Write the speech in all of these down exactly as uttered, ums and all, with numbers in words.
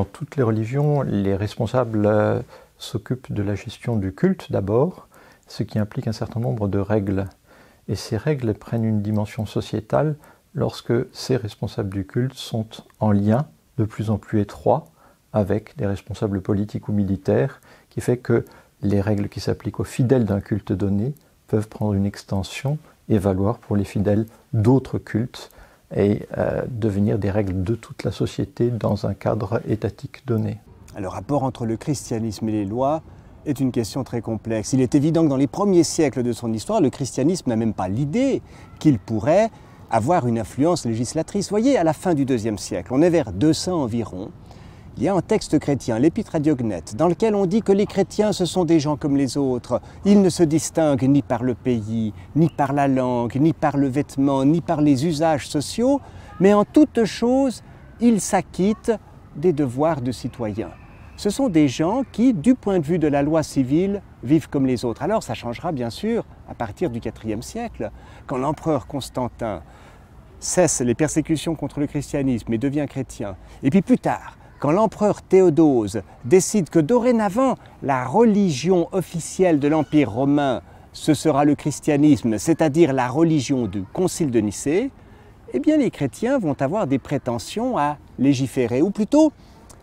dans toutes les religions, les responsables euh, s'occupent de la gestion du culte d'abord, ce qui implique un certain nombre de règles. Et ces règles prennent une dimension sociétale lorsque ces responsables du culte sont en lien de plus en plus étroit avec des responsables politiques ou militaires, qui fait que les règles qui s'appliquent aux fidèles d'un culte donné peuvent prendre une extension et valoir pour les fidèles d'autres cultes et euh, devenir des règles de toute la société dans un cadre étatique donné. Le rapport entre le christianisme et les lois est une question très complexe. Il est évident que dans les premiers siècles de son histoire, le christianisme n'a même pas l'idée qu'il pourrait avoir une influence législatrice. Voyez, à la fin du deuxième siècle, on est vers deux cents environ, il y a un texte chrétien, l'Épître à Diognète, dans lequel on dit que les chrétiens, ce sont des gens comme les autres. Ils ne se distinguent ni par le pays, ni par la langue, ni par le vêtement, ni par les usages sociaux, mais en toute chose, ils s'acquittent des devoirs de citoyens. Ce sont des gens qui, du point de vue de la loi civile, vivent comme les autres. Alors ça changera bien sûr à partir du quatrième siècle, quand l'empereur Constantin cesse les persécutions contre le christianisme et devient chrétien. Et puis plus tard, quand l'empereur Théodose décide que dorénavant, la religion officielle de l'Empire romain, ce sera le christianisme, c'est-à-dire la religion du concile de Nicée, eh bien les chrétiens vont avoir des prétentions à légiférer, ou plutôt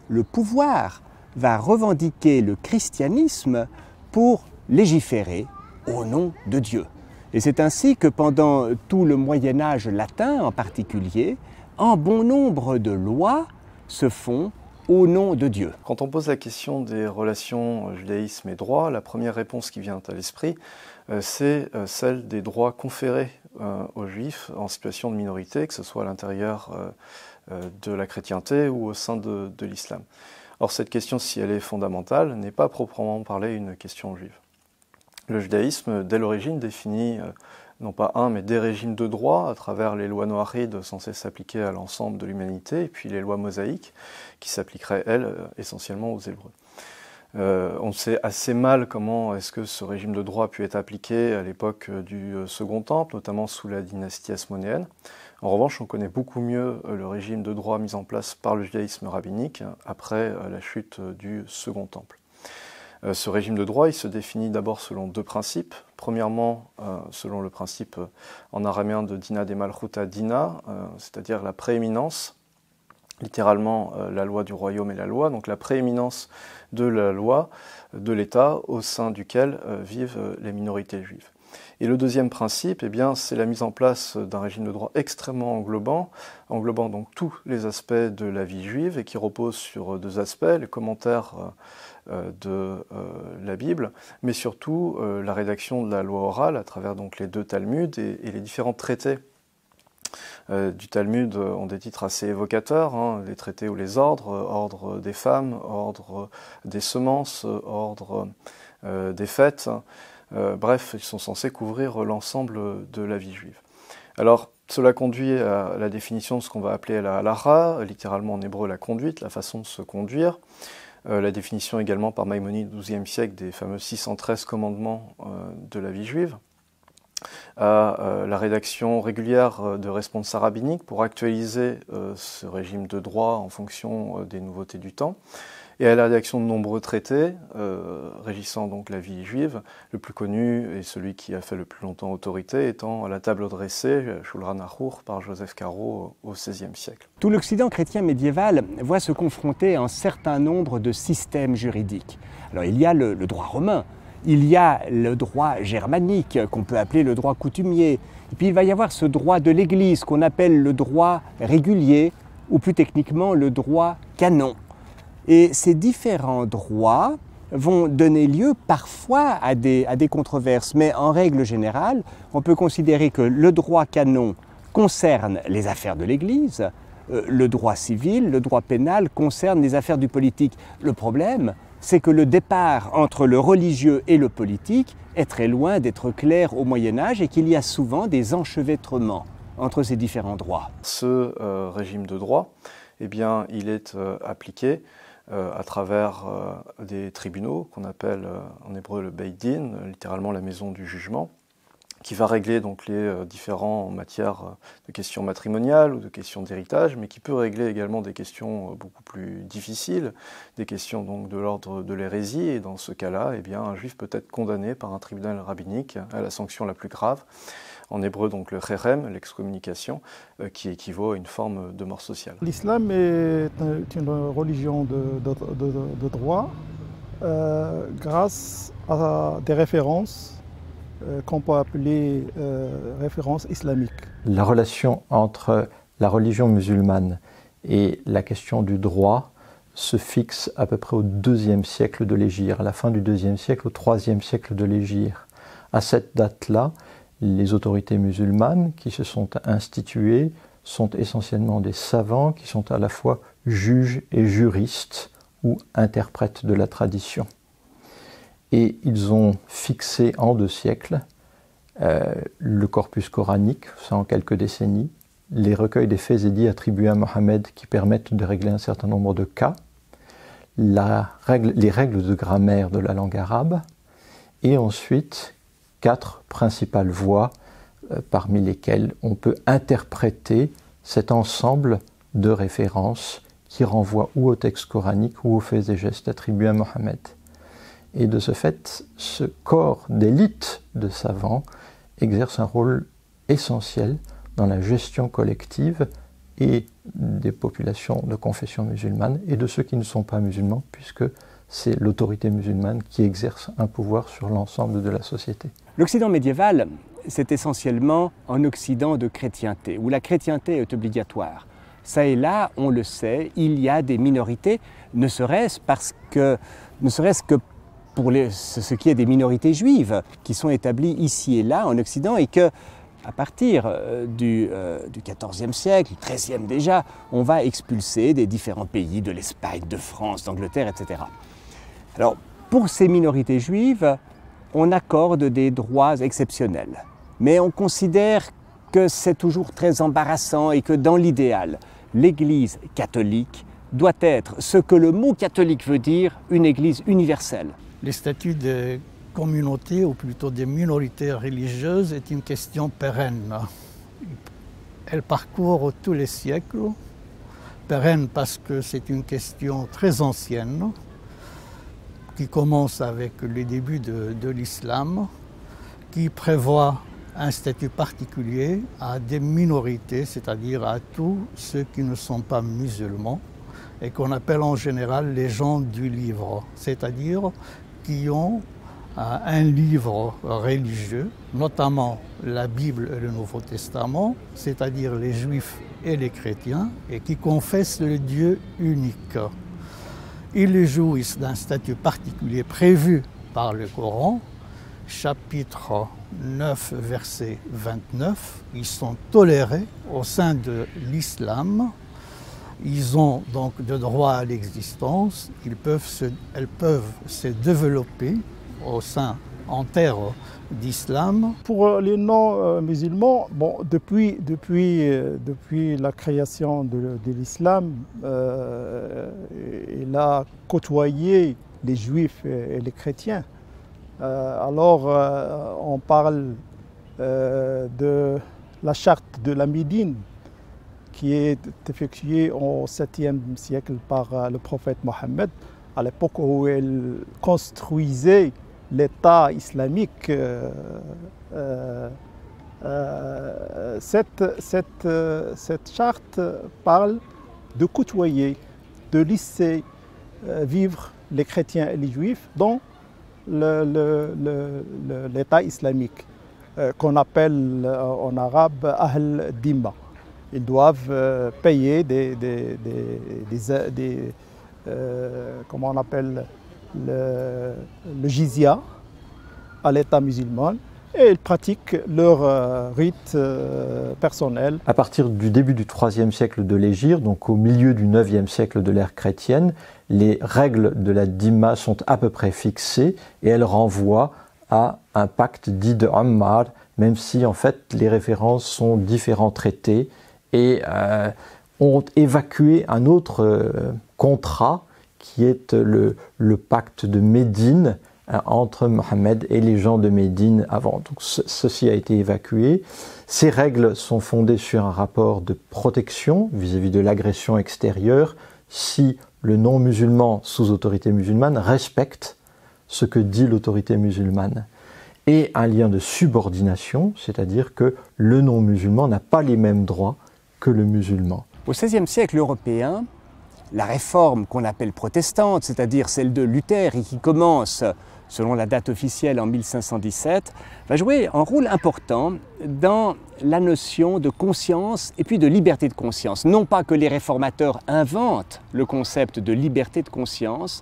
le pouvoir va revendiquer le christianisme pour légiférer au nom de Dieu. Et c'est ainsi que pendant tout le Moyen-Âge latin en particulier, un bon nombre de lois se font au nom de Dieu. Quand on pose la question des relations judaïsme et droit, la première réponse qui vient à l'esprit, euh, c'est euh, celle des droits conférés euh, aux Juifs en situation de minorité, que ce soit à l'intérieur euh, euh, de la chrétienté ou au sein de, de l'islam. Or cette question, si elle est fondamentale, n'est pas proprement parlée une question juive. Le judaïsme, dès l'origine, définit euh, non pas un, mais des régimes de droit, à travers les lois noahides censées s'appliquer à l'ensemble de l'humanité, et puis les lois mosaïques, qui s'appliqueraient, elles, essentiellement aux Hébreux. Euh, on sait assez mal comment est-ce que ce régime de droit a pu être appliqué à l'époque du Second Temple, notamment sous la dynastie hasmonéenne. En revanche, on connaît beaucoup mieux le régime de droit mis en place par le judaïsme rabbinique après la chute du Second Temple. Ce régime de droit, il se définit d'abord selon deux principes. Premièrement, euh, selon le principe euh, en araméen de dina de Malchuta dina, euh, c'est-à-dire la prééminence, littéralement euh, la loi du royaume et la loi, donc la prééminence de la loi euh, de l'État au sein duquel euh, vivent euh, les minorités juives. Et le deuxième principe, eh bien, c'est la mise en place d'un régime de droit extrêmement englobant, englobant donc tous les aspects de la vie juive et qui repose sur deux aspects, les commentaires euh, de euh, la Bible, mais surtout euh, la rédaction de la loi orale à travers donc les deux Talmuds et, et les différents traités. Euh, du Talmud euh, ont des titres assez évocateurs, hein, les traités ou les ordres, euh, ordre des femmes, ordre des semences, euh, ordre euh, des fêtes. Euh, bref, ils sont censés couvrir l'ensemble de la vie juive. Alors, cela conduit à la définition de ce qu'on va appeler la halakha, littéralement en hébreu la conduite, la façon de se conduire. Euh, la définition également par Maïmonide au douzième siècle des fameux six cent treize commandements euh, de la vie juive. À euh, la rédaction régulière de responsa rabbiniques pour actualiser euh, ce régime de droit en fonction euh, des nouveautés du temps. Et à la rédaction de nombreux traités, euh, régissant donc la vie juive, le plus connu et celui qui a fait le plus longtemps autorité étant la table dressée, Shulhan Aruch, par Joseph Caro au seizième siècle. Tout l'Occident chrétien médiéval voit se confronter à un certain nombre de systèmes juridiques. Alors il y a le, le droit romain, il y a le droit germanique, qu'on peut appeler le droit coutumier, et puis il va y avoir ce droit de l'Église qu'on appelle le droit régulier, ou plus techniquement le droit canon. Et ces différents droits vont donner lieu parfois à des, à des controverses, mais en règle générale, on peut considérer que le droit canon concerne les affaires de l'Église, euh, le droit civil, le droit pénal concerne les affaires du politique. Le problème, c'est que le départ entre le religieux et le politique est très loin d'être clair au Moyen-Âge et qu'il y a souvent des enchevêtrements entre ces différents droits. Ce euh, régime de droit, eh bien, il est euh, appliqué Euh, à travers euh, des tribunaux qu'on appelle euh, en hébreu le Beit Din, littéralement la maison du jugement, qui va régler donc les euh, différents matières euh, de questions matrimoniales ou de questions d'héritage, mais qui peut régler également des questions euh, beaucoup plus difficiles, des questions donc de l'ordre de l'hérésie. Et dans ce cas-là, eh bien, un juif peut être condamné par un tribunal rabbinique à la sanction la plus grave, en hébreu donc le chérem, l'excommunication, euh, qui équivaut à une forme de mort sociale. L'islam est une religion de, de, de, de droit euh, grâce à des références qu'on peut appeler euh, référence islamique. La relation entre la religion musulmane et la question du droit se fixe à peu près au deuxième siècle de l'Hégire, à la fin du deuxième siècle, au troisième siècle de l'Hégire. À cette date-là, les autorités musulmanes qui se sont instituées sont essentiellement des savants qui sont à la fois juges et juristes ou interprètes de la tradition. Et ils ont fixé en deux siècles euh, le corpus coranique, ça en quelques décennies, les recueils des faits et dits attribués à Mohammed qui permettent de régler un certain nombre de cas, la règle, les règles de grammaire de la langue arabe, et ensuite quatre principales voies euh, parmi lesquelles on peut interpréter cet ensemble de références qui renvoient ou au texte coranique ou aux faits et gestes attribués à Mohammed. Et de ce fait, ce corps d'élite de savants exerce un rôle essentiel dans la gestion collective et des populations de confession musulmane et de ceux qui ne sont pas musulmans, puisque c'est l'autorité musulmane qui exerce un pouvoir sur l'ensemble de la société. L'Occident médiéval, c'est essentiellement un Occident de chrétienté, où la chrétienté est obligatoire. Ça et là, on le sait, il y a des minorités, ne serait-ce parce que, ne serait-ce que pour les, ce qui est des minorités juives qui sont établies ici et là en Occident et que, à partir du, euh, du quatorzième siècle, du treizième déjà, on va expulser des différents pays, de l'Espagne, de France, d'Angleterre, et cetera. Alors, pour ces minorités juives, on accorde des droits exceptionnels, mais on considère que c'est toujours très embarrassant et que dans l'idéal, l'Église catholique doit être ce que le mot catholique veut dire, une Église universelle. Le statut des communautés, ou plutôt des minorités religieuses, est une question pérenne. Elle parcourt tous les siècles, pérenne parce que c'est une question très ancienne, qui commence avec le début de, de l'islam, qui prévoit un statut particulier à des minorités, c'est-à-dire à tous ceux qui ne sont pas musulmans, et qu'on appelle en général les gens du livre, c'est-à-dire qui ont euh, un livre religieux, notamment la Bible et le Nouveau Testament, c'est-à-dire les Juifs et les chrétiens, et qui confessent le Dieu unique. Ils jouissent d'un statut particulier prévu par le Coran, chapitre neuf, verset vingt-neuf. Ils sont tolérés au sein de l'islam. Ils ont donc de droit à l'existence, ils peuvent se, elles peuvent se développer au sein, en terre d'islam. Pour les non-musulmans, bon, depuis, depuis, depuis la création de, de l'islam, euh, il a côtoyé les juifs et les chrétiens. Euh, alors, euh, on parle euh, de la charte de la Médine, qui est effectué au septième siècle par le prophète Mohammed, à l'époque où il construisait l'État islamique. Euh, euh, cette, cette, cette charte parle de côtoyer, de laisser vivre les chrétiens et les juifs dans le, le, le, le, l'État islamique, euh, qu'on appelle en arabe Ahl Dhimma. Ils doivent euh, payer des, des, des, des, des euh, comment on appelle, le, le jizya à l'État musulman, et ils pratiquent leur euh, rite euh, personnel. À partir du début du troisième siècle de l'Hégire, donc au milieu du neuvième siècle de l'ère chrétienne, les règles de la dhimma sont à peu près fixées et elles renvoient à un pacte dit de Ammar, même si en fait les références sont différents traités et euh, ont évacué un autre euh, contrat qui est le, le pacte de Médine hein, entre Mohammed et les gens de Médine avant. Donc ce, ceci a été évacué. Ces règles sont fondées sur un rapport de protection vis-à-vis de l'agression extérieure si le non-musulman sous autorité musulmane respecte ce que dit l'autorité musulmane. Et un lien de subordination, c'est-à-dire que le non-musulman n'a pas les mêmes droits que le musulman. Au seizième siècle européen, la réforme qu'on appelle protestante, c'est-à-dire celle de Luther et qui commence, selon la date officielle, en mille cinq cent dix-sept, va jouer un rôle important dans la notion de conscience et puis de liberté de conscience. Non pas que les réformateurs inventent le concept de liberté de conscience,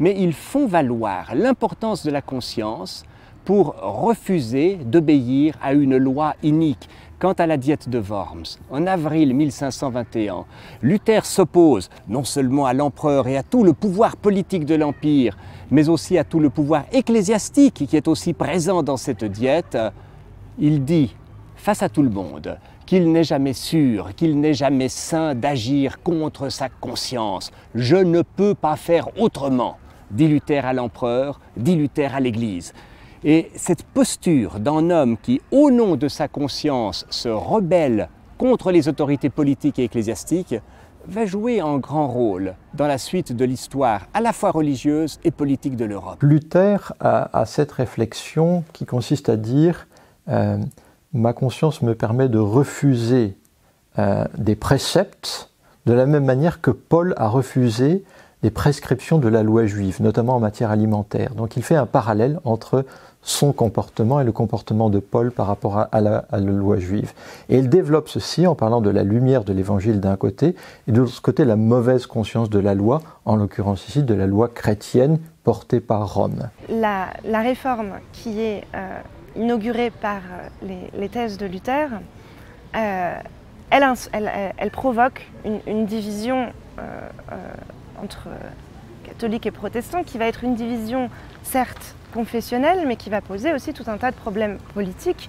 mais ils font valoir l'importance de la conscience pour refuser d'obéir à une loi inique. Quant à la diète de Worms, en avril mille cinq cent vingt et un, Luther s'oppose non seulement à l'empereur et à tout le pouvoir politique de l'Empire, mais aussi à tout le pouvoir ecclésiastique qui est aussi présent dans cette diète. Il dit, face à tout le monde, qu'il n'est jamais sûr, qu'il n'est jamais sain d'agir contre sa conscience. « Je ne peux pas faire autrement », dit Luther à l'empereur, dit Luther à l'Église. Et cette posture d'un homme qui, au nom de sa conscience, se rebelle contre les autorités politiques et ecclésiastiques, va jouer un grand rôle dans la suite de l'histoire à la fois religieuse et politique de l'Europe. Luther a, a cette réflexion qui consiste à dire euh, « ma conscience me permet de refuser euh, des préceptes de la même manière que Paul a refusé des prescriptions de la loi juive, notamment en matière alimentaire ». Donc il fait un parallèle entre son comportement et le comportement de Paul par rapport à, à, la, à la loi juive. Et il développe ceci en parlant de la lumière de l'évangile d'un côté, et de l'autre côté la mauvaise conscience de la loi, en l'occurrence ici de la loi chrétienne portée par Rome. La, la réforme qui est euh, inaugurée par les, les thèses de Luther, euh, elle, elle, elle provoque une, une division euh, euh, entre catholiques et protestants, qui va être une division certes confessionnelle, mais qui va poser aussi tout un tas de problèmes politiques,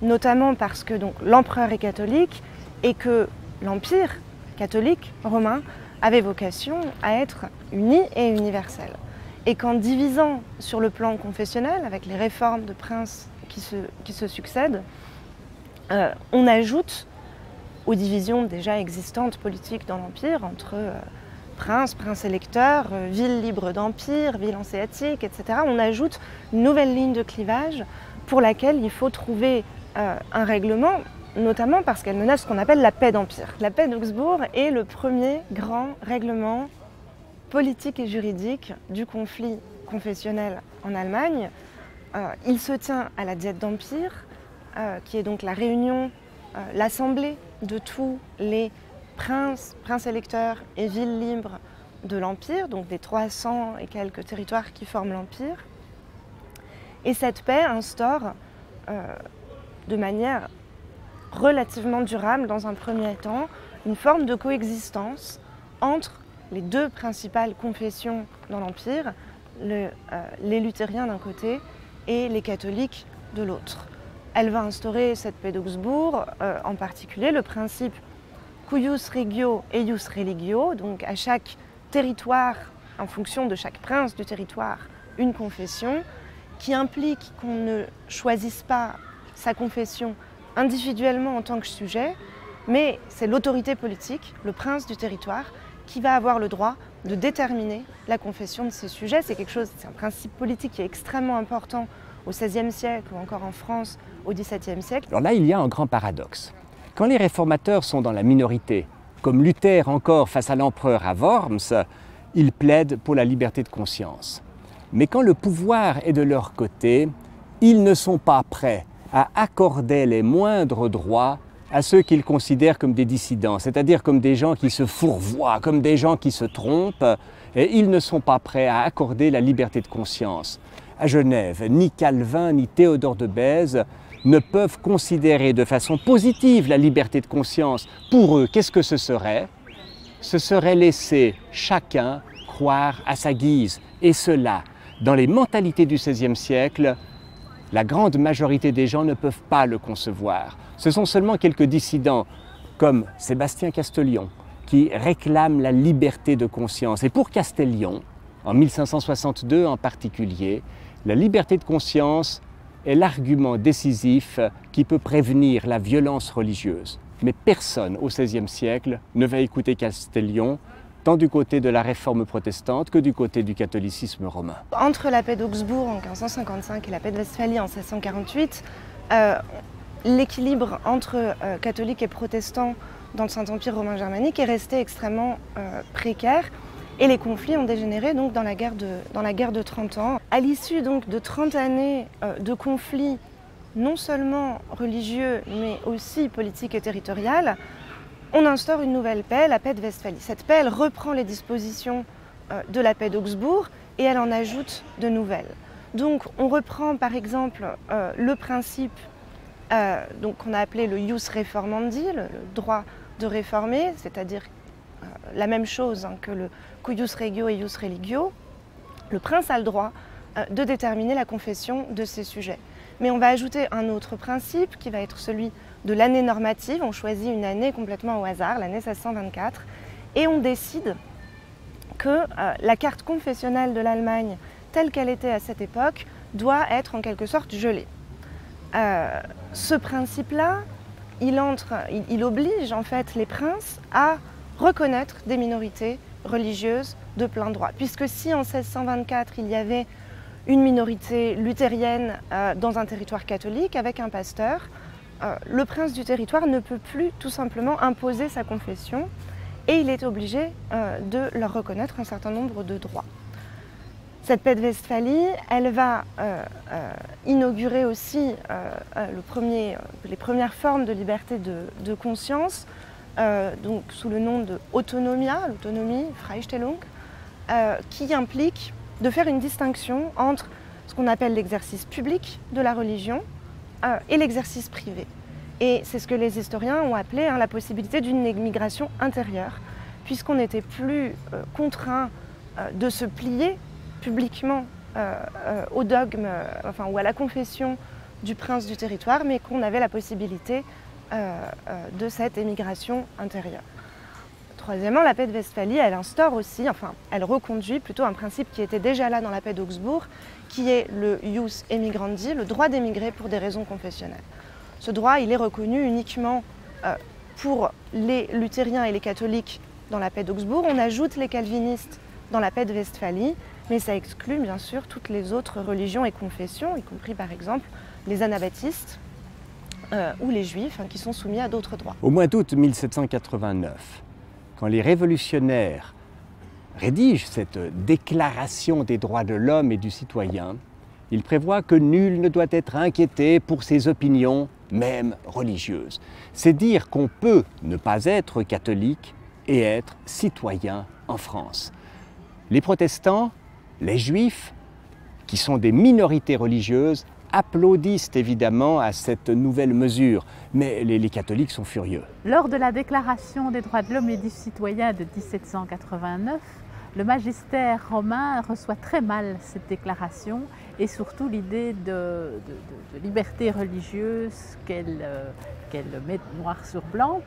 notamment parce que donc l'empereur est catholique et que l'empire catholique romain avait vocation à être uni et universel. Et qu'en divisant sur le plan confessionnel, avec les réformes de princes qui se, qui se succèdent, euh, on ajoute aux divisions déjà existantes politiques dans l'empire entre euh, prince, prince électeur, ville libre d'empire, ville hanséatique, et cetera. On ajoute une nouvelle ligne de clivage pour laquelle il faut trouver euh, un règlement, notamment parce qu'elle menace ce qu'on appelle la paix d'empire. La paix d'Augsbourg est le premier grand règlement politique et juridique du conflit confessionnel en Allemagne. Euh, il se tient à la Diète d'Empire, euh, qui est donc la réunion, euh, l'assemblée de tous les princes, princes électeurs et villes libres de l'Empire, donc des trois cents et quelques territoires qui forment l'Empire. Et cette paix instaure euh, de manière relativement durable, dans un premier temps, une forme de coexistence entre les deux principales confessions dans l'Empire, le, euh, les luthériens d'un côté et les catholiques de l'autre. Elle va instaurer cette paix d'Augsbourg, euh, en particulier le principe Cuius regio, eius religio, donc à chaque territoire, en fonction de chaque prince du territoire, une confession, qui implique qu'on ne choisisse pas sa confession individuellement en tant que sujet, mais c'est l'autorité politique, le prince du territoire, qui va avoir le droit de déterminer la confession de ses sujets. C'est quelque chose, c'est un principe politique qui est extrêmement important au seizième siècle ou encore en France au dix-septième siècle. Alors là, il y a un grand paradoxe. Quand les réformateurs sont dans la minorité, comme Luther encore face à l'empereur à Worms, ils plaident pour la liberté de conscience. Mais quand le pouvoir est de leur côté, ils ne sont pas prêts à accorder les moindres droits à ceux qu'ils considèrent comme des dissidents, c'est-à-dire comme des gens qui se fourvoient, comme des gens qui se trompent, et ils ne sont pas prêts à accorder la liberté de conscience. À Genève, ni Calvin ni Théodore de Bèze ne peuvent considérer de façon positive la liberté de conscience. Pour eux, qu'est-ce que ce serait? Ce serait laisser chacun croire à sa guise. Et cela, dans les mentalités du seizième siècle, la grande majorité des gens ne peuvent pas le concevoir. Ce sont seulement quelques dissidents, comme Sébastien Castellion, qui réclament la liberté de conscience. Et pour Castellion, en mille cinq cent soixante-deux en particulier, La liberté de conscience est l'argument décisif qui peut prévenir la violence religieuse. Mais personne au seizième siècle ne va écouter Castellion, tant du côté de la réforme protestante que du côté du catholicisme romain. Entre la paix d'Augsbourg en quinze cent cinquante-cinq et la paix de Westphalie en seize cent quarante-huit, euh, l'équilibre entre euh, catholiques et protestants dans le Saint-Empire romain germanique est resté extrêmement euh, précaire et les conflits ont dégénéré donc dans la guerre de, dans la guerre de trente ans. À l'issue donc de trente années euh, de conflits non seulement religieux mais aussi politiques et territoriales, on instaure une nouvelle paix, la paix de Westphalie. Cette paix, elle reprend les dispositions de la paix d'Augsbourg et elle en ajoute de nouvelles. Donc on reprend par exemple euh, le principe euh, qu'on a appelé le ius reformandi, le, le droit de réformer, c'est-à-dire euh, la même chose hein, que le cuius regio et eius religio. Le prince a le droit euh, de déterminer la confession de ses sujets. Mais on va ajouter un autre principe qui va être celui de l'année normative. On choisit une année complètement au hasard, l'année seize cent vingt-quatre, et on décide que euh, la carte confessionnelle de l'Allemagne, telle qu'elle était à cette époque, doit être en quelque sorte gelée. Euh, ce principe-là, il, il, il oblige en fait les princes à reconnaître des minorités religieuses de plein droit. Puisque si en seize cent vingt-quatre, il y avait une minorité luthérienne euh, dans un territoire catholique avec un pasteur, euh, le prince du territoire ne peut plus tout simplement imposer sa confession et il est obligé euh, de leur reconnaître un certain nombre de droits. Cette paix de Westphalie, elle va euh, euh, inaugurer aussi euh, le premier, euh, les premières formes de liberté de, de conscience, euh, donc sous le nom de autonomia, l'autonomie, Freistellung, euh, qui implique de faire une distinction entre ce qu'on appelle l'exercice public de la religion euh, et l'exercice privé. Et c'est ce que les historiens ont appelé hein, la possibilité d'une émigration intérieure, puisqu'on n'était plus euh, contraint euh, de se plier publiquement euh, euh, au dogme euh, enfin, ou à la confession du prince du territoire, mais qu'on avait la possibilité euh, euh, de cette émigration intérieure. Troisièmement, la paix de Westphalie, elle instaure aussi, enfin, elle reconduit plutôt un principe qui était déjà là dans la paix d'Augsbourg, qui est le ius emigrandi, le droit d'émigrer pour des raisons confessionnelles. Ce droit, il est reconnu uniquement euh, pour les luthériens et les catholiques dans la paix d'Augsbourg. On ajoute les calvinistes dans la paix de Westphalie, mais ça exclut bien sûr toutes les autres religions et confessions, y compris par exemple les anabaptistes euh, ou les juifs hein, qui sont soumis à d'autres droits. Au mois d'août mille sept cent quatre-vingt-neuf, quand les révolutionnaires rédigent cette Déclaration des droits de l'homme et du citoyen, ils prévoient que nul ne doit être inquiété pour ses opinions, même religieuses. C'est dire qu'on peut ne pas être catholique et être citoyen en France. Les protestants, les juifs, qui sont des minorités religieuses, applaudissent évidemment à cette nouvelle mesure, mais les, les catholiques sont furieux. Lors de la Déclaration des droits de l'homme et du citoyen de mille sept cent quatre-vingt-neuf, le magistère romain reçoit très mal cette déclaration et surtout l'idée de, de, de, de liberté religieuse qu'elle euh, qu'elle met noir sur blanc.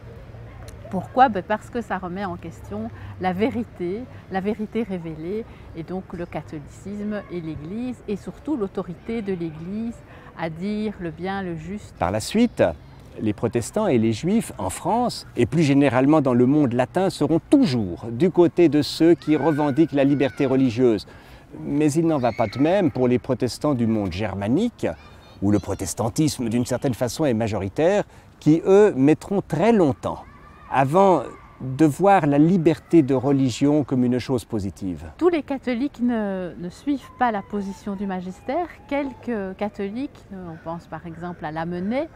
Pourquoi? Ben parce que ça remet en question la vérité, la vérité révélée, et donc le catholicisme et l'Église, et surtout l'autorité de l'Église à dire le bien, le juste. Par la suite, les protestants et les juifs en France, et plus généralement dans le monde latin, seront toujours du côté de ceux qui revendiquent la liberté religieuse. Mais il n'en va pas de même pour les protestants du monde germanique, où le protestantisme d'une certaine façon est majoritaire, qui eux mettront très longtemps avant de voir la liberté de religion comme une chose positive. Tous les catholiques ne, ne suivent pas la position du magistère. Quelques catholiques, on pense par exemple à Lamennais,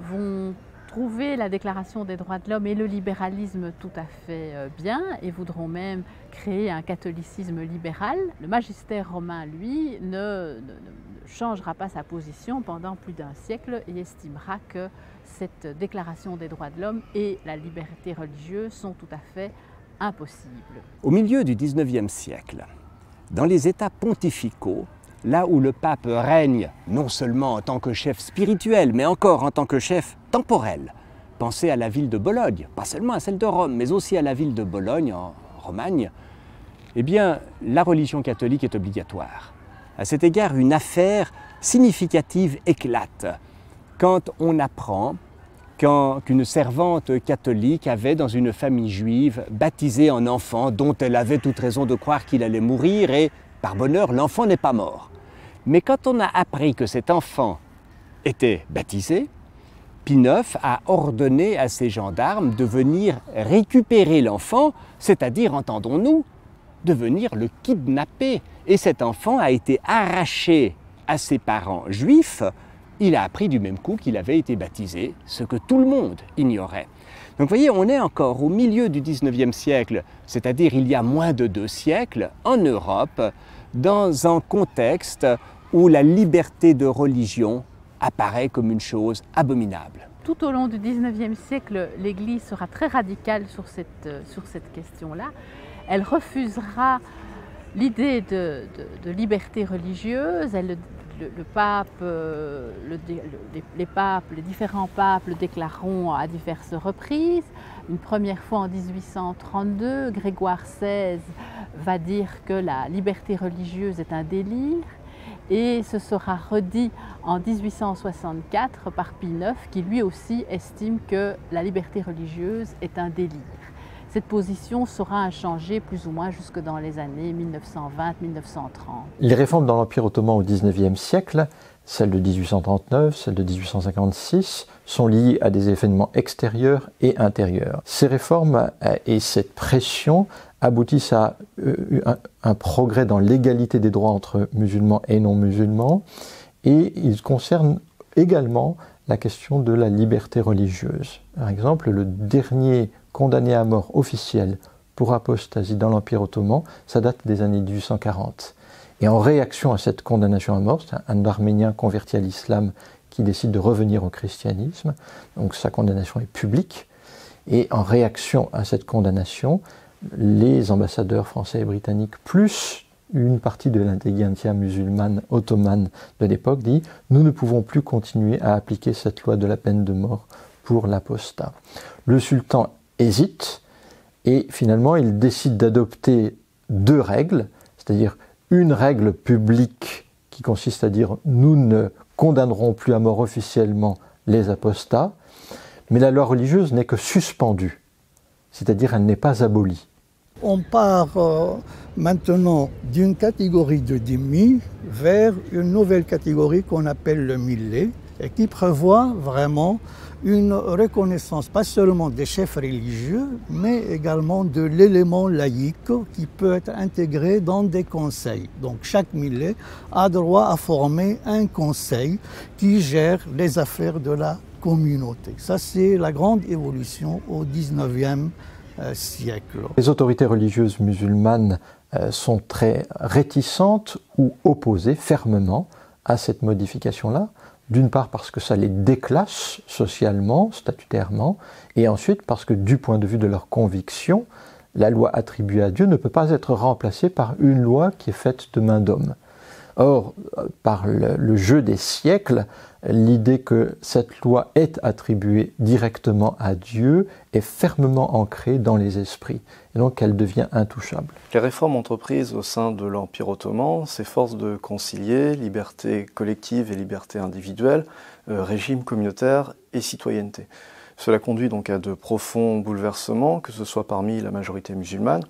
vont trouver la Déclaration des droits de l'homme et le libéralisme tout à fait bien et voudront même créer un catholicisme libéral. Le magistère romain, lui, ne, ne, ne changera pas sa position pendant plus d'un siècle et estimera que cette Déclaration des droits de l'homme et la liberté religieuse sont tout à fait impossibles. Au milieu du dix-neuvième siècle, dans les États pontificaux, là où le pape règne non seulement en tant que chef spirituel, mais encore en tant que chef temporel. Pensez à la ville de Bologne, pas seulement à celle de Rome, mais aussi à la ville de Bologne, en Romagne. Eh bien, la religion catholique est obligatoire. À cet égard, une affaire significative éclate quand on apprend qu'une servante catholique avait dans une famille juive baptisé un enfant dont elle avait toute raison de croire qu'il allait mourir et, par bonheur, l'enfant n'est pas mort. Mais quand on a appris que cet enfant était baptisé, Pie neuf a ordonné à ses gendarmes de venir récupérer l'enfant, c'est-à-dire, entendons-nous, de venir le kidnapper. Et cet enfant a été arraché à ses parents juifs. Il a appris du même coup qu'il avait été baptisé, ce que tout le monde ignorait. Donc vous voyez, on est encore au milieu du dix-neuvième siècle, c'est-à-dire il y a moins de deux siècles, en Europe, dans un contexte où la liberté de religion apparaît comme une chose abominable. Tout au long du dix-neuvième siècle, l'Église sera très radicale sur cette, sur cette question-là. Elle refusera l'idée de, de, de liberté religieuse, elle, Le, le pape, le, le, les, les papes, les différents papes le déclareront à diverses reprises. Une première fois en mille huit cent trente-deux, Grégoire seize va dire que la liberté religieuse est un délire, et ce sera redit en mille huit cent soixante-quatre par Pie neuf, qui lui aussi estime que la liberté religieuse est un délire. Cette position sera inchangée plus ou moins jusque dans les années mille neuf cent vingt mille neuf cent trente. Les réformes dans l'Empire ottoman au dix-neuvième siècle, celles de mille huit cent trente-neuf, celles de mille huit cent cinquante-six, sont liées à des événements extérieurs et intérieurs. Ces réformes et cette pression aboutissent à un progrès dans l'égalité des droits entre musulmans et non-musulmans, et ils concernent également la question de la liberté religieuse. Par exemple, le dernier condamné à mort officielle pour apostasie dans l'Empire ottoman, ça date des années mille huit cent quarante. Et en réaction à cette condamnation à mort, c'est un Arménien converti à l'islam qui décide de revenir au christianisme, donc sa condamnation est publique, et en réaction à cette condamnation, les ambassadeurs français et britanniques, plus une partie de l'intelligentsia musulmane ottomane de l'époque, dit « Nous ne pouvons plus continuer à appliquer cette loi de la peine de mort pour l'apostat ». Le sultan hésite et finalement il décide d'adopter deux règles, c'est-à-dire une règle publique qui consiste à dire nous ne condamnerons plus à mort officiellement les apostats, mais la loi religieuse n'est que suspendue, c'est-à-dire elle n'est pas abolie. On part euh, maintenant d'une catégorie de demi vers une nouvelle catégorie qu'on appelle le millet et qui prévoit vraiment une reconnaissance pas seulement des chefs religieux, mais également de l'élément laïque qui peut être intégré dans des conseils. Donc chaque millet a droit à former un conseil qui gère les affaires de la communauté. Ça, c'est la grande évolution au dix-neuvième siècle. Les autorités religieuses musulmanes sont très réticentes ou opposées fermement à cette modification-là. D'une part parce que ça les déclasse socialement, statutairement, et ensuite parce que du point de vue de leur conviction, la loi attribuée à Dieu ne peut pas être remplacée par une loi qui est faite de main d'homme. Or, par le, le jeu des siècles, l'idée que cette loi est attribuée directement à Dieu est fermement ancrée dans les esprits, et donc elle devient intouchable. Les réformes entreprises au sein de l'Empire ottoman s'efforcent de concilier liberté collective et liberté individuelle, euh, régime communautaire et citoyenneté. Cela conduit donc à de profonds bouleversements, que ce soit parmi la majorité musulmane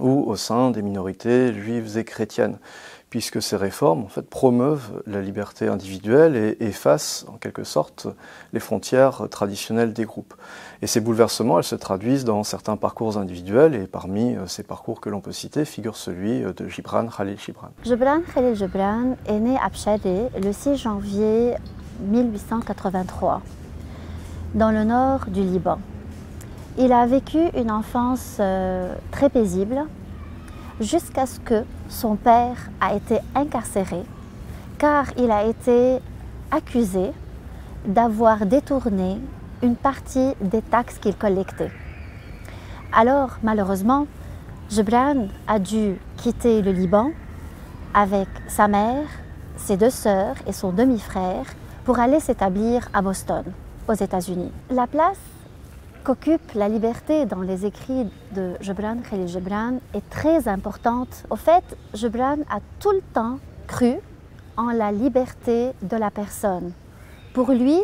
ou au sein des minorités juives et chrétiennes, puisque ces réformes en fait, promeuvent la liberté individuelle et effacent en quelque sorte les frontières traditionnelles des groupes. Et ces bouleversements, elles se traduisent dans certains parcours individuels, et parmi ces parcours que l'on peut citer figure celui de Gibran Khalil Gibran. Gibran Khalil Gibran est né à Psharé le six janvier mille huit cent quatre-vingt-trois, dans le nord du Liban. Il a vécu une enfance euh, très paisible, jusqu'à ce que son père a été incarcéré car il a été accusé d'avoir détourné une partie des taxes qu'il collectait. Alors, malheureusement, Gibran a dû quitter le Liban avec sa mère, ses deux sœurs et son demi-frère pour aller s'établir à Boston, aux États-Unis. La place qu'occupe la liberté dans les écrits de Gibran Khalil Gibran est très importante. Au fait, Gibran a tout le temps cru en la liberté de la personne. Pour lui,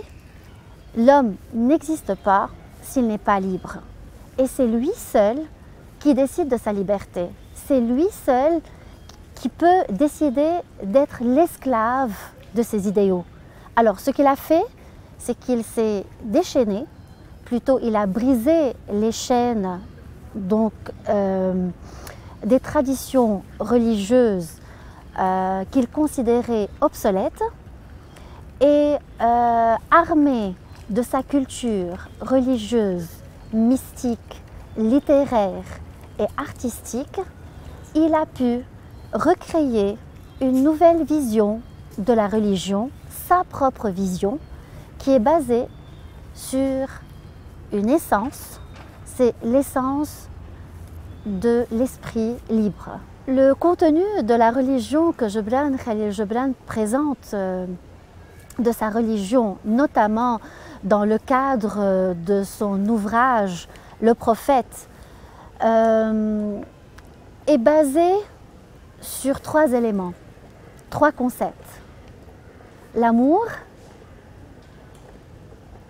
l'homme n'existe pas s'il n'est pas libre. Et c'est lui seul qui décide de sa liberté. C'est lui seul qui peut décider d'être l'esclave de ses idéaux. Alors ce qu'il a fait, c'est qu'il s'est déchaîné, plutôt il a brisé les chaînes donc, euh, des traditions religieuses euh, qu'il considérait obsolètes et euh, armé de sa culture religieuse, mystique, littéraire et artistique, il a pu recréer une nouvelle vision de la religion, sa propre vision, qui est basée sur une essence, c'est l'essence de l'esprit libre. Le contenu de la religion que Gibran Khalil Gibran présente, euh, de sa religion, notamment dans le cadre de son ouvrage « Le prophète euh, », est basé sur trois éléments, trois concepts. L'amour,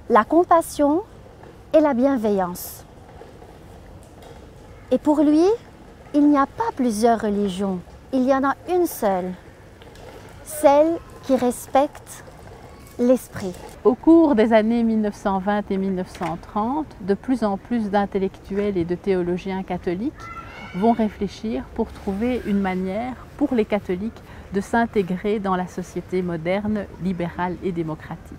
la compassion et la bienveillance. Et pour lui, il n'y a pas plusieurs religions, il y en a une seule, celle qui respecte l'esprit. Au cours des années mille neuf cent vingt et mille neuf cent trente, de plus en plus d'intellectuels et de théologiens catholiques vont réfléchir pour trouver une manière pour les catholiques de s'intégrer dans la société moderne, libérale et démocratique.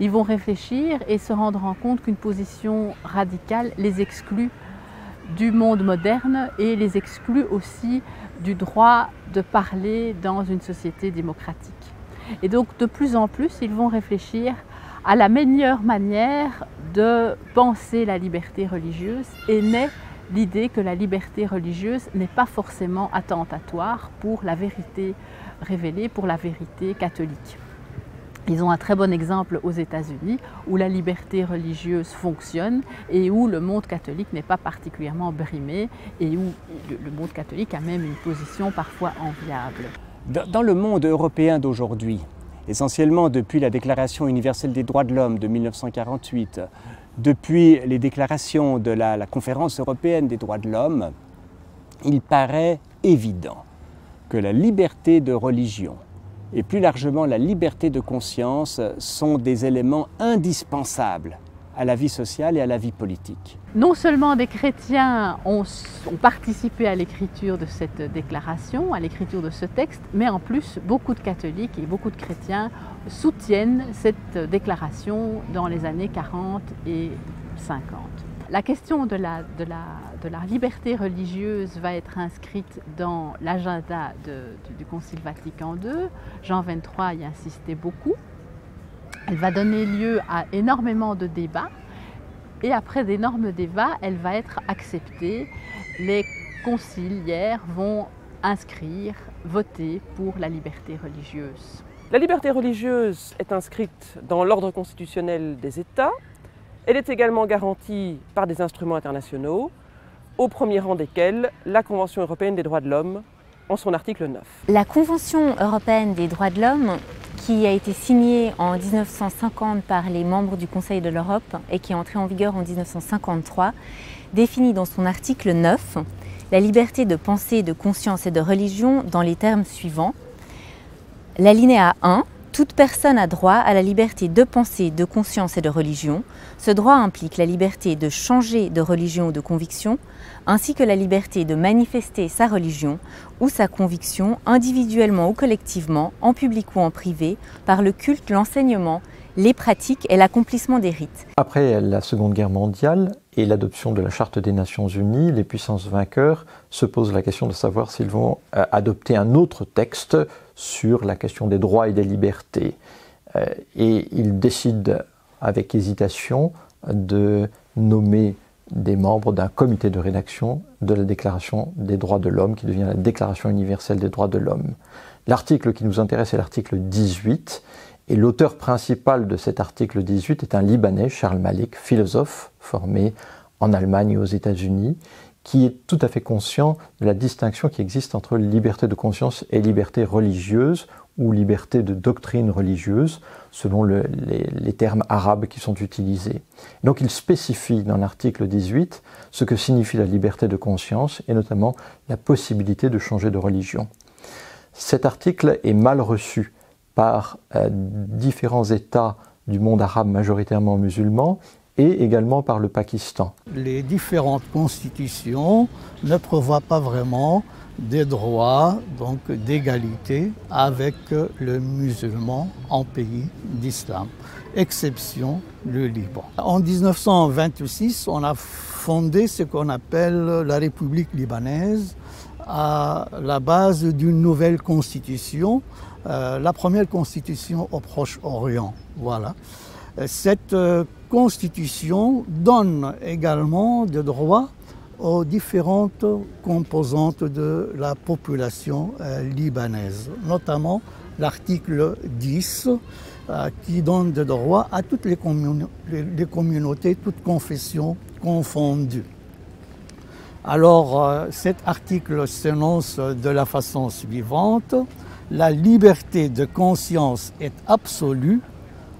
Ils vont réfléchir et se rendre en compte qu'une position radicale les exclut du monde moderne et les exclut aussi du droit de parler dans une société démocratique. Et donc de plus en plus, ils vont réfléchir à la meilleure manière de penser la liberté religieuse et naît l'idée que la liberté religieuse n'est pas forcément attentatoire pour la vérité révélée, pour la vérité catholique. Ils ont un très bon exemple aux États-Unis où la liberté religieuse fonctionne et où le monde catholique n'est pas particulièrement brimé et où le monde catholique a même une position parfois enviable. Dans le monde européen d'aujourd'hui, essentiellement depuis la Déclaration universelle des droits de l'homme de mille neuf cent quarante-huit, depuis les déclarations de la, la Conférence européenne des droits de l'homme, il paraît évident que la liberté de religion et plus largement la liberté de conscience sont des éléments indispensables à la vie sociale et à la vie politique. Non seulement des chrétiens ont, ont participé à l'écriture de cette déclaration, à l'écriture de ce texte, mais en plus beaucoup de catholiques et beaucoup de chrétiens soutiennent cette déclaration dans les années quarante et cinquante. La question de la, de la, de la liberté religieuse va être inscrite dans l'agenda du Concile Vatican deux. Jean vingt-trois y insistait beaucoup. Elle va donner lieu à énormément de débats et après d'énormes débats, elle va être acceptée. Les conciliaires vont inscrire, voter pour la liberté religieuse. La liberté religieuse est inscrite dans l'ordre constitutionnel des États. Elle est également garantie par des instruments internationaux, au premier rang desquels la Convention européenne des droits de l'homme en son article neuf. La Convention européenne des droits de l'homme qui a été signée en mille neuf cent cinquante par les membres du Conseil de l'Europe et qui est entrée en vigueur en mille neuf cent cinquante-trois, définit dans son article neuf la liberté de pensée, de conscience et de religion dans les termes suivants. L'alinéa un, toute personne a droit à la liberté de pensée, de conscience et de religion. Ce droit implique la liberté de changer de religion ou de conviction, ainsi que la liberté de manifester sa religion ou sa conviction individuellement ou collectivement, en public ou en privé, par le culte, l'enseignement, les pratiques et l'accomplissement des rites. Après la Seconde Guerre mondiale et l'adoption de la Charte des Nations Unies, les puissances vainqueurs se posent la question de savoir s'ils vont adopter un autre texte sur la question des droits et des libertés. Et ils décident avec hésitation de nommer des membres d'un comité de rédaction de la Déclaration des droits de l'homme, qui devient la Déclaration universelle des droits de l'homme. L'article qui nous intéresse est l'article dix-huit, et l'auteur principal de cet article dix-huit est un Libanais, Charles Malik, philosophe formé en Allemagne et aux États-Unis, qui est tout à fait conscient de la distinction qui existe entre liberté de conscience et liberté religieuse ou liberté de doctrine religieuse, selon le, les, les termes arabes qui sont utilisés. Donc il spécifie dans l'article dix-huit ce que signifie la liberté de conscience et notamment la possibilité de changer de religion. Cet article est mal reçu par euh, différents États du monde arabe majoritairement musulman et également par le Pakistan. Les différentes constitutions ne prévoient pas vraiment des droits donc d'égalité avec le musulman en pays d'islam, exception le Liban. En mille neuf cent vingt-six, on a fondé ce qu'on appelle la République libanaise à la base d'une nouvelle constitution, euh, la première constitution au Proche-Orient. Voilà. Cette constitution donne également des droits aux différentes composantes de la population euh, libanaise, notamment l'article dix euh, qui donne des droits à toutes les, commun les, les communautés, toutes confessions confondues. Alors euh, cet article s'énonce de la façon suivante: la liberté de conscience est absolue.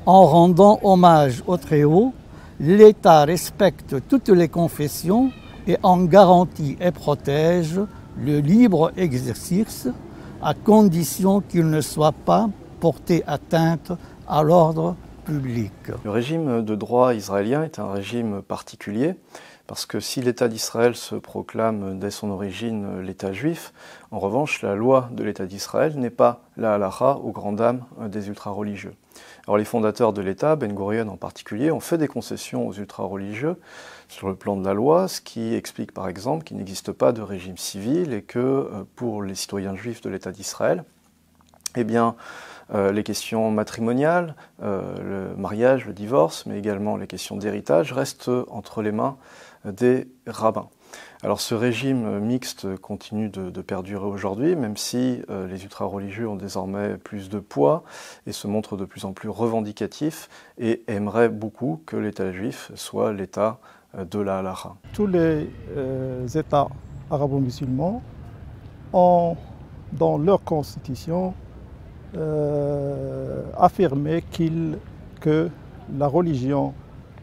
En rendant hommage au Très-Haut, l'État respecte toutes les confessions et en garantit et protège le libre exercice, à condition qu'il ne soit pas porté atteinte à l'ordre public. Le régime de droit israélien est un régime particulier, parce que si l'État d'Israël se proclame dès son origine l'État juif, en revanche, la loi de l'État d'Israël n'est pas la halakha aux grandes dames des ultra-religieux. Alors les fondateurs de l'État, Ben Gurion en particulier, ont fait des concessions aux ultra-religieux sur le plan de la loi, ce qui explique par exemple qu'il n'existe pas de régime civil et que pour les citoyens juifs de l'État d'Israël, eh bien, euh, les questions matrimoniales, euh, le mariage, le divorce, mais également les questions d'héritage restent entre les mains des rabbins. Alors ce régime mixte continue de, de perdurer aujourd'hui, même si euh, les ultra-religieux ont désormais plus de poids et se montrent de plus en plus revendicatifs et aimeraient beaucoup que l'État juif soit l'État de la halakha. Tous les euh, États arabo-musulmans ont, dans leur constitution, euh, affirmé qu'ils, que la religion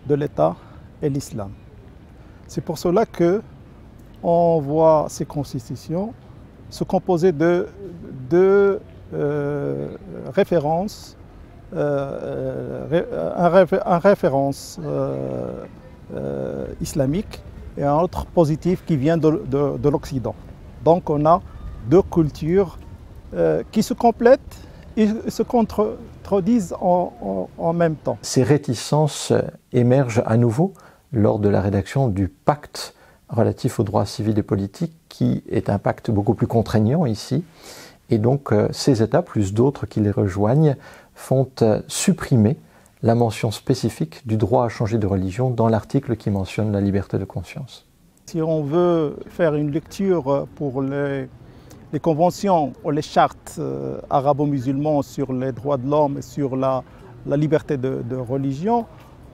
de l'État est l'islam. C'est pour cela que on voit ces constitutions se composer de deux euh, références, euh, un, réfé un référence euh, euh, islamique et un autre positif qui vient de, de, de l'Occident. Donc on a deux cultures euh, qui se complètent et se contredisent en, en, en même temps. Ces réticences émergent à nouveau lors de la rédaction du pacte relatif aux droits civils et politiques, qui est un pacte beaucoup plus contraignant ici. Et donc euh, ces États, plus d'autres qui les rejoignent, font euh, supprimer la mention spécifique du droit à changer de religion dans l'article qui mentionne la liberté de conscience. Si on veut faire une lecture pour les, les conventions ou les chartes euh, arabo-musulmans sur les droits de l'homme et sur la, la liberté de, de religion,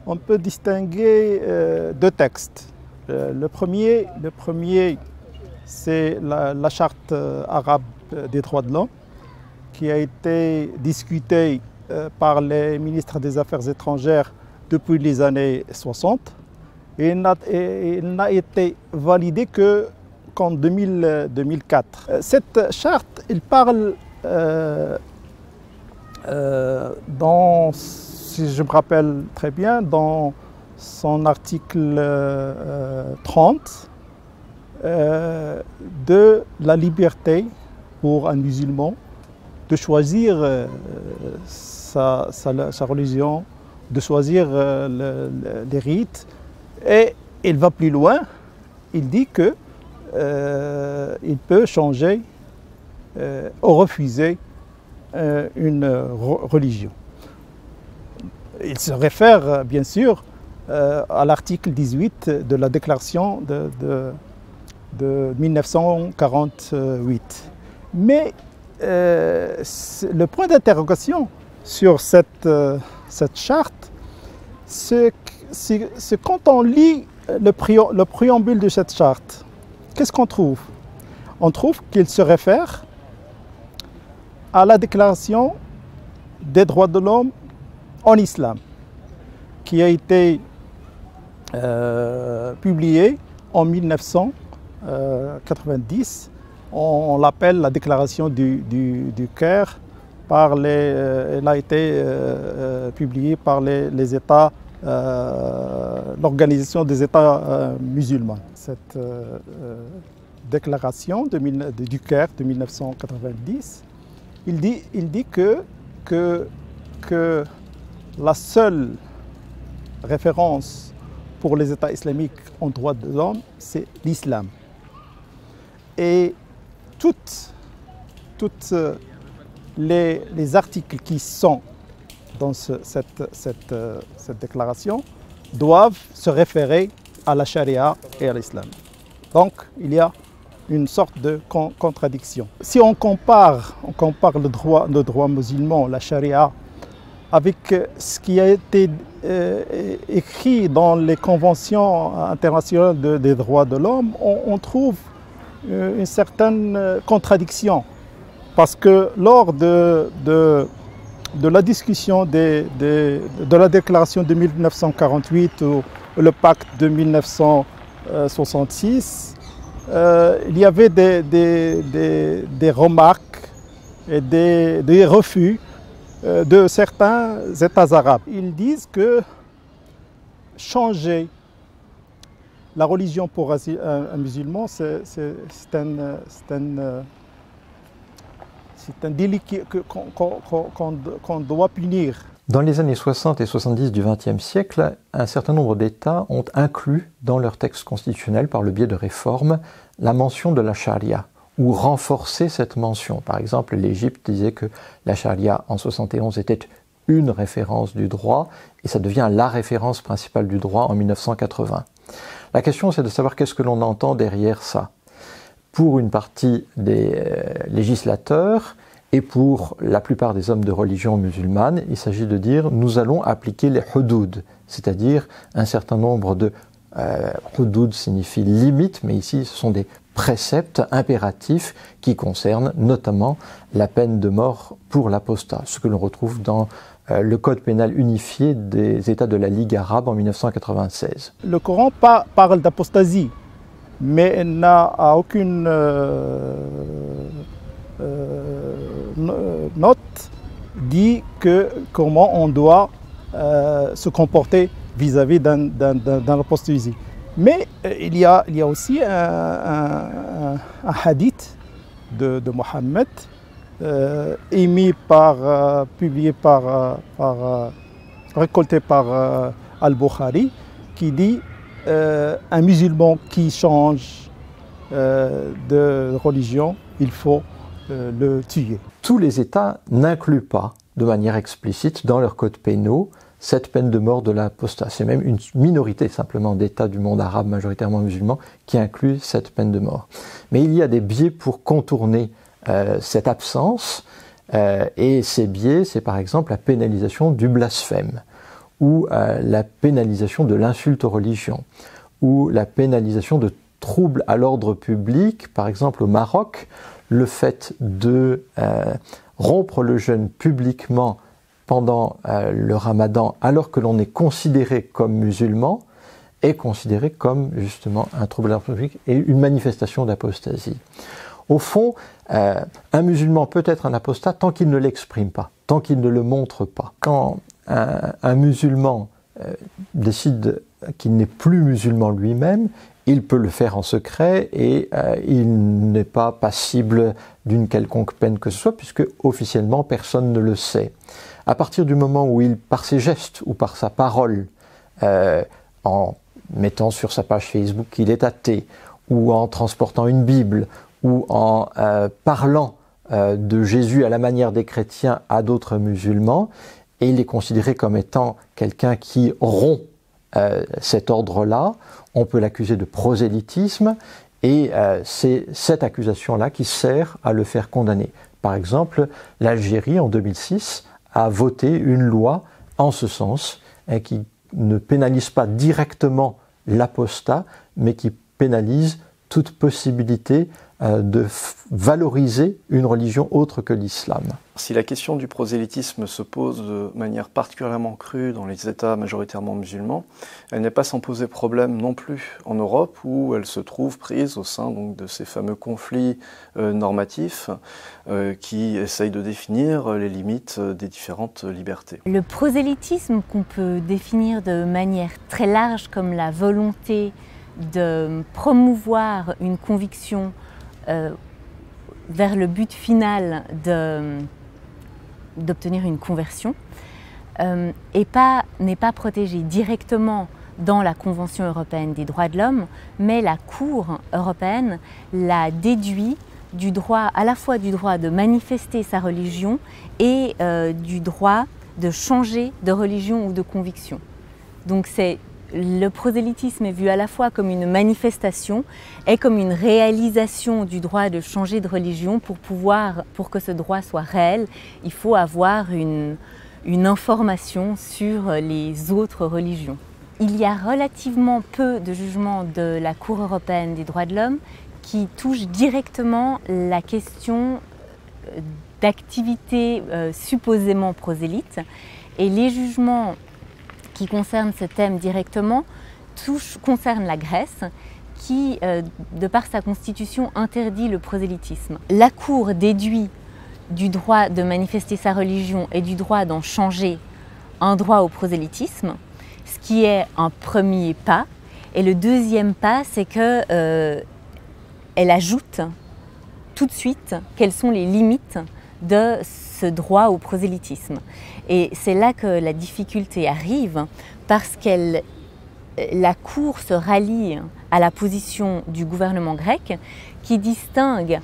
on peut distinguer euh, deux textes. Le premier, le premier c'est la, la charte arabe des droits de l'homme qui a été discutée par les ministres des Affaires étrangères depuis les années soixante et n'a été validée qu'en deux mille quatre. Cette charte, elle parle euh, euh, dans, si je me rappelle très bien, dans son article euh, trente, euh, de la liberté pour un musulman de choisir euh, sa, sa, sa religion, de choisir euh, le, le, les rites. Et il va plus loin, il dit que euh, il peut changer euh, ou refuser euh, une religion. Il se réfère bien sûr Euh, à l'article dix-huit de la Déclaration de, de, de mille neuf cent quarante-huit. Mais euh, le point d'interrogation sur cette, euh, cette charte, c'est quand on lit le, pré le préambule de cette charte, qu'est-ce qu'on trouve? On trouve qu'il se réfère à la Déclaration des droits de l'homme en islam, qui a été euh, publiée en mille neuf cent quatre-vingt-dix. On l'appelle la Déclaration du, du, du Caire. Par les, euh, elle a été euh, euh, publiée par les, les États, euh, l'Organisation des États euh, musulmans. Cette euh, euh, déclaration de, de, du Caire de mille neuf cent quatre-vingt-dix, il dit, il dit que, que, que la seule référence pour les États islamiques en droit de l'homme, c'est l'islam. Et toutes, toutes les, les articles qui sont dans ce, cette, cette, cette déclaration doivent se référer à la charia et à l'islam. Donc il y a une sorte de con, contradiction. Si on compare, on compare le, droit, le droit musulman, la charia, avec ce qui a été euh, écrit dans les conventions internationales de, des droits de l'homme, on, on trouve euh, une certaine contradiction. Parce que lors de, de, de la discussion des, des, de la déclaration de mille neuf cent quarante-huit ou le pacte de mille neuf cent soixante-six, euh, il y avait des, des, des, des remarques et des, des refus de certains États arabes. Ils disent que changer la religion pour un musulman, c'est un, un, un délit qu'on doit punir. Dans les années soixante et soixante-dix du vingtième siècle, un certain nombre d'États ont inclus dans leurs textes constitutionnels, par le biais de réformes, la mention de la charia, ou renforcer cette mention. Par exemple, l'Égypte disait que la charia en soixante et onze était une référence du droit, et ça devient la référence principale du droit en mille neuf cent quatre-vingts. La question, c'est de savoir qu'est-ce que l'on entend derrière ça. Pour une partie des euh, législateurs, et pour la plupart des hommes de religion musulmane, il s'agit de dire « nous allons appliquer les hudud », c'est-à-dire un certain nombre de euh, « hudud » signifie « limite », mais ici ce sont des préceptes impératifs qui concernent notamment la peine de mort pour l'apostat, ce que l'on retrouve dans le code pénal unifié des États de la Ligue arabe en mille neuf cent quatre-vingt-seize. Le Coran parle d'apostasie, mais n'a aucune euh, euh, note dit que comment on doit euh, se comporter vis-à-vis d'un apostasie. Mais euh, il, y a, il y a aussi un, un, un hadith de, de Mohammed euh, émis par, euh, publié par, par euh, récolté par euh, Al-Bukhari, qui dit euh, un musulman qui change euh, de religion, il faut euh, le tuer. Tous les États n'incluent pas de manière explicite dans leurs codes pénaux cette peine de mort de l'apostat. C'est même une minorité simplement d'États du monde arabe, majoritairement musulmans, qui inclut cette peine de mort. Mais il y a des biais pour contourner euh, cette absence, euh, et ces biais, c'est par exemple la pénalisation du blasphème, ou euh, la pénalisation de l'insulte aux religions, ou la pénalisation de troubles à l'ordre public. Par exemple au Maroc, le fait de euh, rompre le jeûne publiquement pendant euh, le ramadan, alors que l'on est considéré comme musulman, est considéré comme justement un trouble à l'ordre public et une manifestation d'apostasie. Au fond, euh, un musulman peut être un apostat tant qu'il ne l'exprime pas, tant qu'il ne le montre pas. Quand un, un musulman euh, décide qu'il n'est plus musulman lui-même, il peut le faire en secret et euh, il n'est pas passible d'une quelconque peine que ce soit, puisque officiellement personne ne le sait. À partir du moment où il, par ses gestes ou par sa parole, euh, en mettant sur sa page Facebook qu'il est athée, ou en transportant une Bible, ou en euh, parlant euh, de Jésus à la manière des chrétiens à d'autres musulmans, et il est considéré comme étant quelqu'un qui rompt Euh, cet ordre-là, on peut l'accuser de prosélytisme, et euh, c'est cette accusation-là qui sert à le faire condamner. Par exemple, l'Algérie, en deux mille six, a voté une loi en ce sens, hein, qui ne pénalise pas directement l'apostat, mais qui pénalise toute possibilité de valoriser une religion autre que l'islam. Si la question du prosélytisme se pose de manière particulièrement crue dans les États majoritairement musulmans, elle n'est pas sans poser problème non plus en Europe, où elle se trouve prise au sein donc, de ces fameux conflits euh, normatifs euh, qui essayent de définir les limites des différentes libertés. Le prosélytisme qu'on peut définir de manière très large comme la volonté de promouvoir une conviction Euh, vers le but final d'obtenir une conversion, euh, et pas, n'est pas protégée directement dans la Convention européenne des droits de l'homme, mais la Cour européenne la déduit du droit, à la fois du droit de manifester sa religion et euh, du droit de changer de religion ou de conviction. Donc c'est le prosélytisme est vu à la fois comme une manifestation et comme une réalisation du droit de changer de religion. Pour pouvoir, pour que ce droit soit réel, il faut avoir une, une information sur les autres religions. Il y a relativement peu de jugements de la Cour européenne des droits de l'homme qui touchent directement la question d'activités euh, supposément prosélytes, et les jugements qui concerne ce thème directement, touche, concerne la Grèce, qui, euh, de par sa constitution, interdit le prosélytisme. La Cour déduit du droit de manifester sa religion et du droit d'en changer un droit au prosélytisme, ce qui est un premier pas. Et le deuxième pas, c'est qu'elle euh, ajoute tout de suite quelles sont les limites de ce droit au prosélytisme. Et c'est là que la difficulté arrive, parce que la Cour se rallie à la position du gouvernement grec qui distingue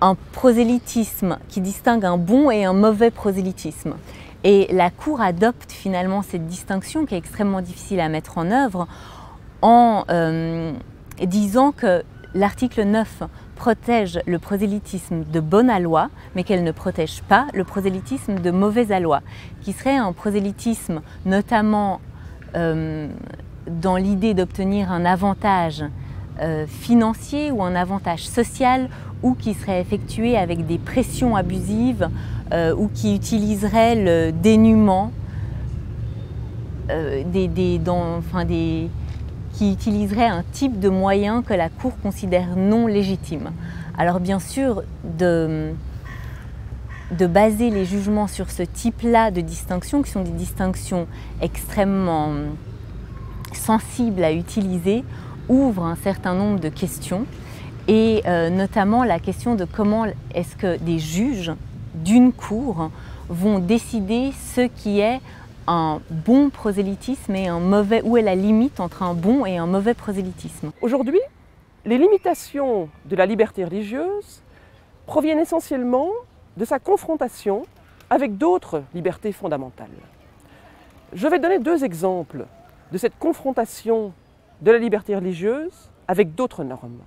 un prosélytisme, qui distingue un bon et un mauvais prosélytisme. Et la Cour adopte finalement cette distinction qui est extrêmement difficile à mettre en œuvre, en euh, disant que l'article neuf protège le prosélytisme de bonne à loi, mais qu'elle ne protège pas le prosélytisme de mauvaise à loi, qui serait un prosélytisme notamment euh, dans l'idée d'obtenir un avantage euh, financier ou un avantage social, ou qui serait effectué avec des pressions abusives, euh, ou qui utiliserait le dénuement euh, des... des, dans, enfin, des qui utiliserait un type de moyen que la Cour considère non légitime. Alors bien sûr, de, de baser les jugements sur ce type-là de distinctions, qui sont des distinctions extrêmement sensibles à utiliser, ouvre un certain nombre de questions, et euh, notamment la question de comment est-ce que des juges d'une cour vont décider ce qui est un bon prosélytisme et un mauvais, où est la limite entre un bon et un mauvais prosélytisme. Aujourd'hui, les limitations de la liberté religieuse proviennent essentiellement de sa confrontation avec d'autres libertés fondamentales. Je vais donner deux exemples de cette confrontation de la liberté religieuse avec d'autres normes.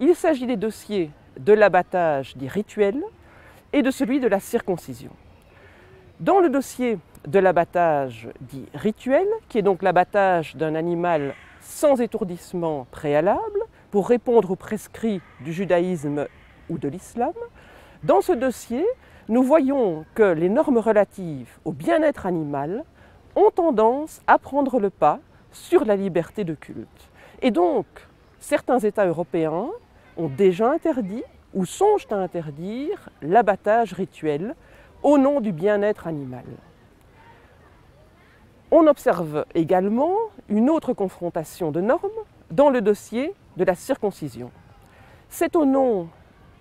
Il s'agit des dossiers de l'abattage des rituels et de celui de la circoncision. Dans le dossier de l'abattage dit rituel, qui est donc l'abattage d'un animal sans étourdissement préalable pour répondre aux prescrits du judaïsme ou de l'islam, dans ce dossier, nous voyons que les normes relatives au bien-être animal ont tendance à prendre le pas sur la liberté de culte. Et donc, certains États européens ont déjà interdit ou songent à interdire l'abattage rituel au nom du bien-être animal. On observe également une autre confrontation de normes dans le dossier de la circoncision. C'est au nom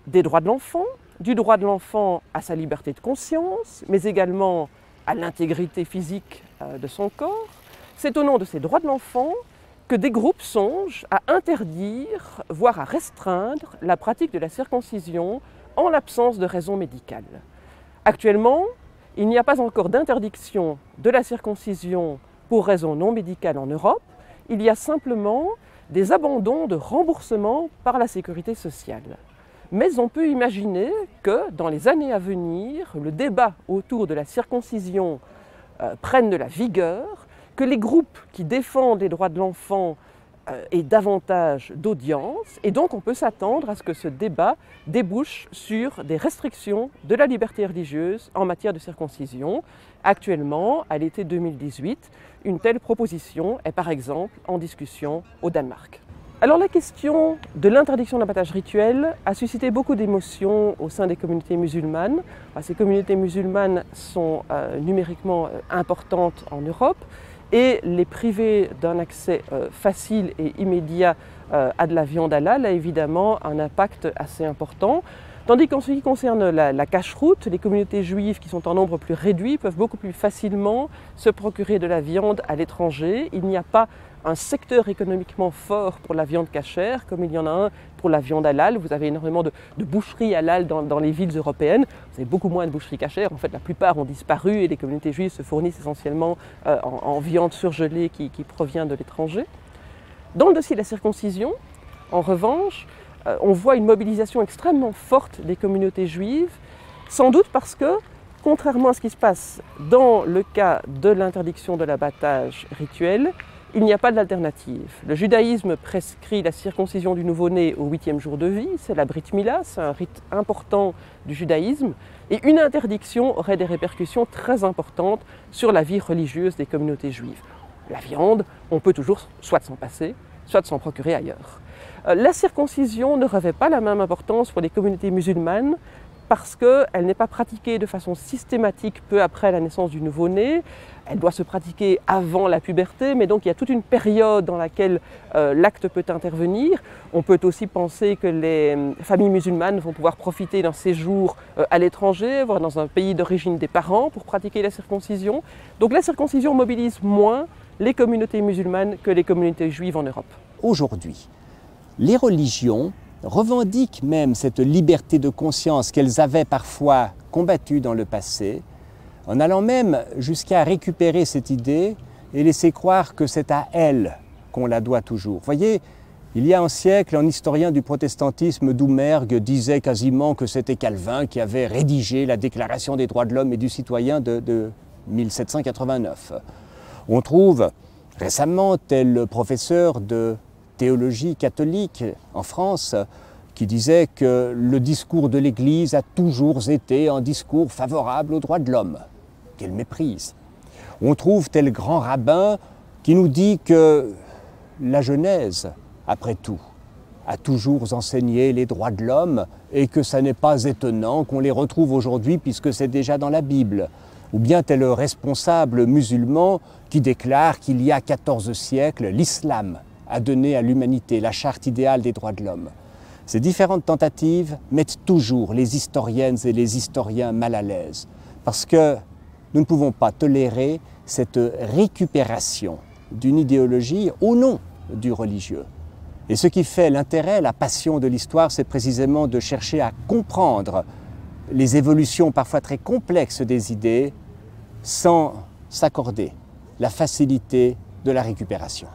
des droits de l'enfant, du droit de l'enfant à sa liberté de conscience, mais également à l'intégrité physique de son corps. C'est au nom de ces droits de l'enfant que des groupes songent à interdire, voire à restreindre, la pratique de la circoncision en l'absence de raisons médicales. Actuellement, il n'y a pas encore d'interdiction de la circoncision pour raison non médicale en Europe. Il y a simplement des abandons de remboursement par la sécurité sociale. Mais on peut imaginer que dans les années à venir, le débat autour de la circoncision euh, prenne de la vigueur, que les groupes qui défendent les droits de l'enfant et davantage d'audience, et donc on peut s'attendre à ce que ce débat débouche sur des restrictions de la liberté religieuse en matière de circoncision. Actuellement, à l'été deux mille dix-huit, une telle proposition est par exemple en discussion au Danemark. Alors la question de l'interdiction de l'abattage rituel a suscité beaucoup d'émotions au sein des communautés musulmanes. Ces communautés musulmanes sont euh, numériquement importantes en Europe, et les priver d'un accès euh, facile et immédiat euh, à de la viande halal a évidemment un impact assez important. Tandis qu'en ce qui concerne la, la cacheroute, les communautés juives qui sont en nombre plus réduit peuvent beaucoup plus facilement se procurer de la viande à l'étranger. Il n'y a pas un secteur économiquement fort pour la viande cachère, comme il y en a un pour la viande halal. Vous avez énormément de, de boucheries halal dans, dans les villes européennes. Vous avez beaucoup moins de boucheries cachères. En fait, la plupart ont disparu et les communautés juives se fournissent essentiellement euh, en, en viande surgelée qui, qui provient de l'étranger. Dans le dossier de la circoncision, en revanche, euh, on voit une mobilisation extrêmement forte des communautés juives, sans doute parce que, contrairement à ce qui se passe dans le cas de l'interdiction de l'abattage rituel, il n'y a pas d'alternative. Le judaïsme prescrit la circoncision du nouveau-né au huitième jour de vie, c'est la Brit Mila, c'est un rite important du judaïsme, et une interdiction aurait des répercussions très importantes sur la vie religieuse des communautés juives. La viande, on peut toujours soit s'en passer, soit s'en procurer ailleurs. La circoncision ne revêt pas la même importance pour les communautés musulmanes, parce qu'elle n'est pas pratiquée de façon systématique peu après la naissance du nouveau-né. Elle doit se pratiquer avant la puberté, mais donc il y a toute une période dans laquelle euh, l'acte peut intervenir. On peut aussi penser que les familles musulmanes vont pouvoir profiter d'un séjour euh, à l'étranger, voire dans un pays d'origine des parents, pour pratiquer la circoncision. Donc la circoncision mobilise moins les communautés musulmanes que les communautés juives en Europe. Aujourd'hui, les religions revendiquent même cette liberté de conscience qu'elles avaient parfois combattue dans le passé, en allant même jusqu'à récupérer cette idée et laisser croire que c'est à elles qu'on la doit toujours. Voyez, il y a un siècle, un historien du protestantisme, Doumergue, disait quasiment que c'était Calvin qui avait rédigé la Déclaration des droits de l'homme et du citoyen de, de mille sept cent quatre-vingt-neuf. On trouve récemment tel professeur de théologie catholique en France, qui disait que le discours de l'Église a toujours été un discours favorable aux droits de l'homme. Quelle méprise! On trouve tel grand rabbin qui nous dit que la Genèse, après tout, a toujours enseigné les droits de l'homme et que ça n'est pas étonnant qu'on les retrouve aujourd'hui puisque c'est déjà dans la Bible. Ou bien tel responsable musulman qui déclare qu'il y a quatorze siècles, l'islam a donné à l'humanité la charte idéale des droits de l'homme. Ces différentes tentatives mettent toujours les historiennes et les historiens mal à l'aise, parce que nous ne pouvons pas tolérer cette récupération d'une idéologie au nom du religieux. Et ce qui fait l'intérêt, la passion de l'histoire, c'est précisément de chercher à comprendre les évolutions parfois très complexes des idées sans s'accorder la facilité de la récupération.